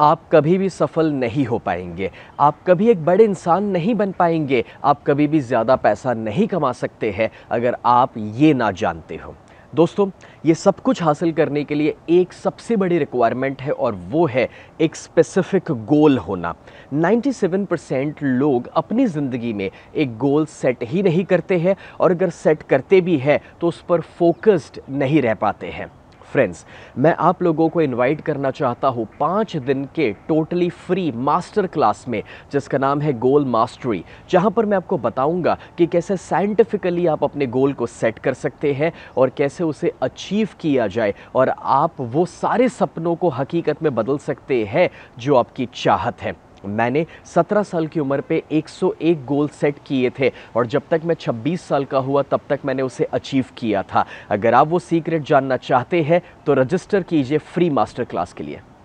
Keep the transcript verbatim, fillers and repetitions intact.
आप कभी भी सफल नहीं हो पाएंगे, आप कभी एक बड़े इंसान नहीं बन पाएंगे, आप कभी भी ज़्यादा पैसा नहीं कमा सकते हैं अगर आप ये ना जानते हो। दोस्तों, ये सब कुछ हासिल करने के लिए एक सबसे बड़ी रिक्वायरमेंट है और वो है एक स्पेसिफिक गोल होना। सत्तानवे परसेंट लोग अपनी ज़िंदगी में एक गोल सेट ही नहीं करते हैं और अगर सेट करते भी हैं तो उस पर फोकस्ड नहीं रह पाते हैं। फ्रेंड्स, मैं आप लोगों को इनवाइट करना चाहता हूँ पाँच दिन के टोटली फ्री मास्टर क्लास में, जिसका नाम है गोल मास्टरी, जहाँ पर मैं आपको बताऊँगा कि कैसे साइंटिफिकली आप अपने गोल को सेट कर सकते हैं और कैसे उसे अचीव किया जाए और आप वो सारे सपनों को हकीकत में बदल सकते हैं जो आपकी चाहत है। मैंने सत्रह साल की उम्र पे एक सौ एक गोल सेट किए थे और जब तक मैं छब्बीस साल का हुआ तब तक मैंने उसे अचीव किया था। अगर आप वो सीक्रेट जानना चाहते हैं तो रजिस्टर कीजिए फ्री मास्टर क्लास के लिए।